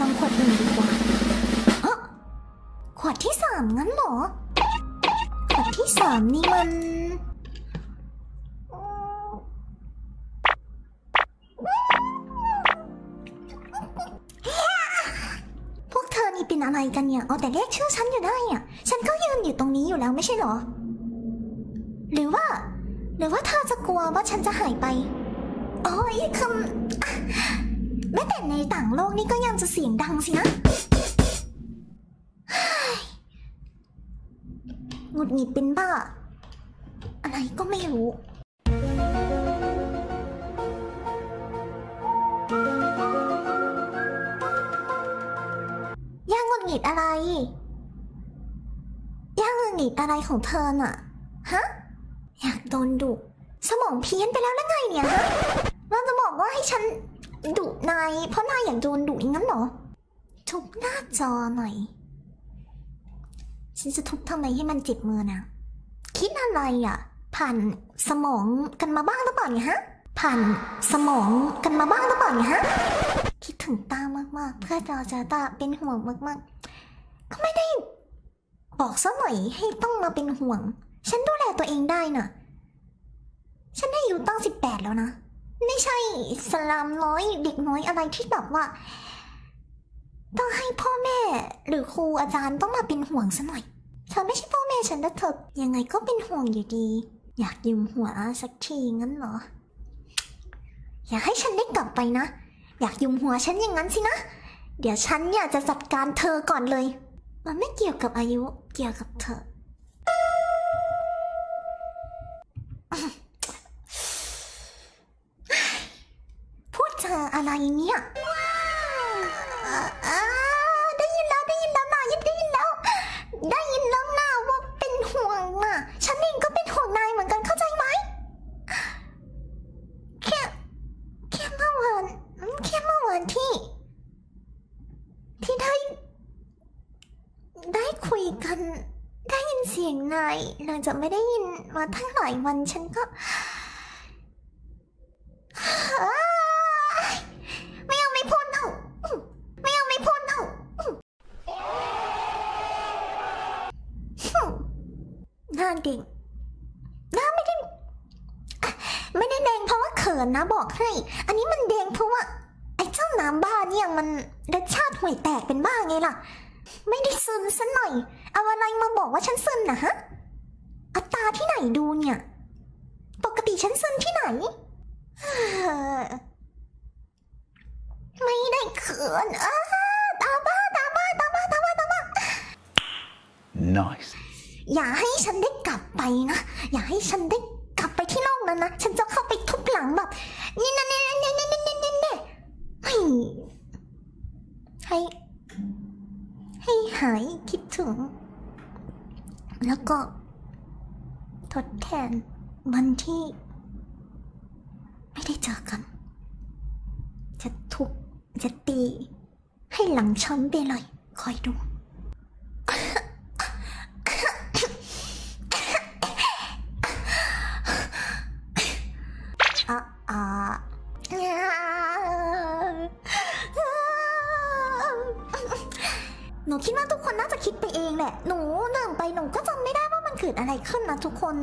ลองขวดหนึ่งดีกว่าฮะขวดที่สามงั้นเหรอขวดที่สามนี่มันพวกเธอนี่เป็นอะไรกันเนี่ยเอาแต่เรียกชื่อฉันอยู่ได้อ่ะฉันก็ยืนอยู่ตรงนี้อยู่แล้วไม่ใช่เหรอหรือว่าเธอจะกลัวว่าฉันจะหายไปโอ้ยคำแม้แต่ในต่างโลกนี่ก็ยังจะเสียงดังสินะหงุดหงิดเป็นบ้าอะไรก็ไม่รู้ย่างหงุดหงิดอะไรย่างหงุดหงิดอะไรของเธอน่ะฮะอยากโดนดุสมองเพี้ยนไปแล้วแล้วไงเนี่ยฮะเราจะบอกว่าให้ฉันดุนายเพราะนายอยากโดนดุอย่างนั้นเหรอทุบหน้าจอหน่อยฉันจะทุบทำไมให้มันเจ็บมือนะคิดอะไรอ่ะผ่านสมองกันมาบ้างหรือเปล่าเนี่ยฮะผ่านสมองกันมาบ้างหรือเปล่าเนี่ยฮะคิดถึงตามากๆเพื่อเราจะตาเป็นห่วงมากๆก็ไม่ได้บอกซะหน่อยให้ต้องมาเป็นห่วงฉันดูแลตัวเองได้น่ะฉันอายุตั้ง18แล้วนะไม่ใช่สลามน้อยเด็กน้อยอะไรที่แบบว่าต้องให้พ่อแม่หรือครูอาจารย์ต้องมาเป็นห่วงซะหน่อยเธอไม่ใช่พ่อแม่ฉันนะเธอยังไงก็เป็นห่วงอยู่ดีอยากยืมหัวสักทีงั้นเหรออยากให้ฉันได้กลับไปนะอยากยืมหัวฉันอย่างนั้นสินะเดี๋ยวฉันอยากจะจัดการเธอก่อนเลยมันไม่เกี่ยวกับอายุเกี่ยวกับเธอพูดจาอะไรเนี่ยได้ยินแล้วได้ยินแล้วนะยิบได้ยินแล้วได้ยินแล้วนะว่าเป็นห่วงน่ะฉันเองก็เป็นห่วงนายเหมือนกันเข้าใจไหมแค่เมื่อวันที่ได้คุยกันได้ยินเสียงนายหลังจากไม่ได้ยินมาทั้งหลายวันฉันก็ไม่เอาไม่พูดเอาหน้าเด็กหน้าไม่ได้แดงเพราะว่าเขินนะบอกให้อันนี้มันแดงเพราะว่าไอ้เจ้าน้ำบ้าเนี่ยมันรสชาติห่วยแตกเป็นบ้าไงล่ะไม่ได้ซึมซะหน่อยเอาอะไรมาบอกว่าฉันซึมนะฮะอัตราที่ไหนดูเนี่ยปกติฉันซึมที่ไหนไม่ได้เขินตาบ้า Nice อย่าให้ฉันได้กลับไปนะอย่าให้ฉันได้กลับไปที่โลกนั้นนะฉันจะเข้าไปทุบหลังแบบนี่ให้หายคิดถึงแล้วก็ทดแทนวันที่ไม่ได้เจอกันจะทุบจะตีให้หลังช้ำไปเลยคอยดูหนูคิดว่าทุกคนน่าจะคิดไปเองแหละหนูนั่งไปหนูก็จำไม่ได้ว่ามันเกิดอะไรขึ้นนะทุกคน